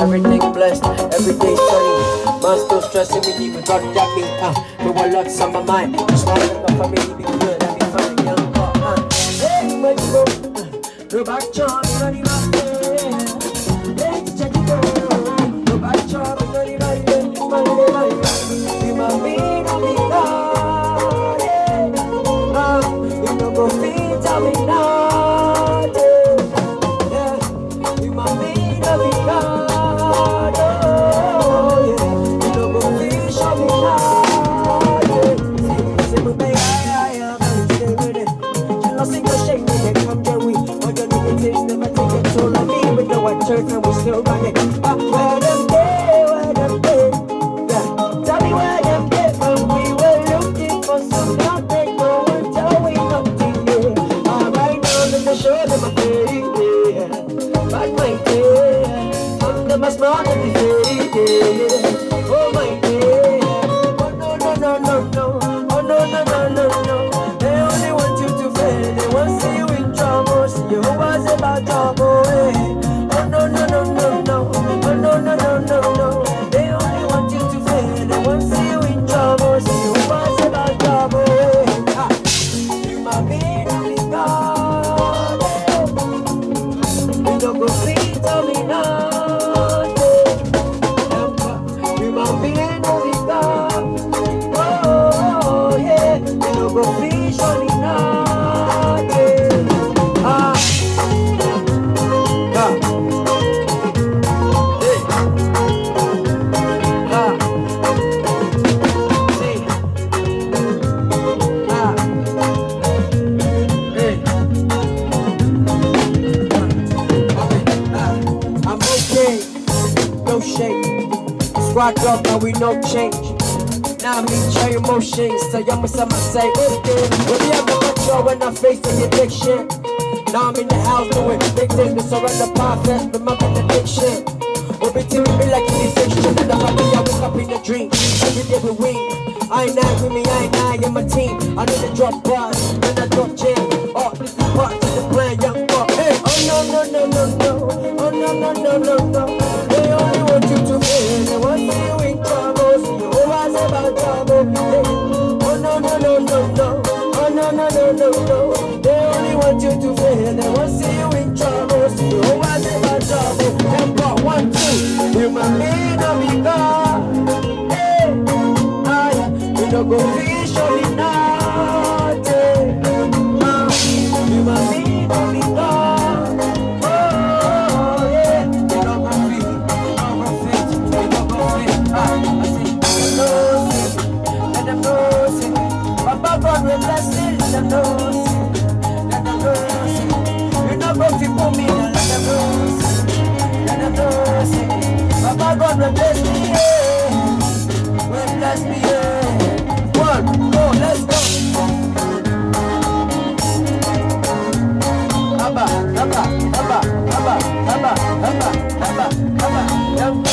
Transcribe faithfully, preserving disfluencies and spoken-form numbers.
Everything blessed, every day sunny. Man's still stressing me, leaving God at me. Uh, there were lots on my mind. Just want to look for me, be good, I be fine, young girl. Uh, hey, my bro, go back, John, honey, my baby. Church and we're still running. Uh, where them day, where them day? Yeah. Tell me where them day, but we were looking for something. No one tell we nothing. Yeah. Uh, right now, let me show them a fairy day. Back my day, I'm the most smart in the fairy day. Oh my day, oh no no no no no, oh no no no no no. They only want you to fail. They want to see you in trouble. See you was about trouble. Hey. Rock up and we no change. Now I mean try emotions. So y'all must have my say okay. Will you ever control when I face the addiction? Now I'm in the house doing big things to surrender process. Remember the addiction. We'll be teaming me like an addiction. And I'm happy I wake up in a dream. Every day we win. I ain't nine with me, I ain't nine in my team. I need to drop bars and I drop jam. Oh, this is part of the plan, young boy. Hey, oh no no no no no. Oh no no no no no. They only want you to win. They want no, no, they only want you to fail. They won't see you in trouble. See you always in my trouble. Number one, two, you my man of me God. Hey, I, you don't go fish only not. Hey, uh, you my man of me God. Oh, yeah, you don't go fish, I'm a fish, you don't go fish. I say, I'm a nose, I'm a nose, my papa will bless me. Let them know, let them know. You know both you put me down. Let them know, let them know. Papa God will bless me, yeah. Will bless me, yeah. One, go, let's go. Abba, Abba, Abba, Abba, Abba, Abba, Abba, Abba, Abba.